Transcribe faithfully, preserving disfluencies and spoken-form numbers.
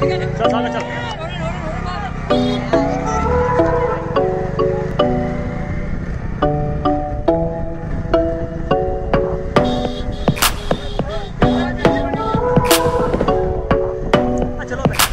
走走走走。啊，走路呗。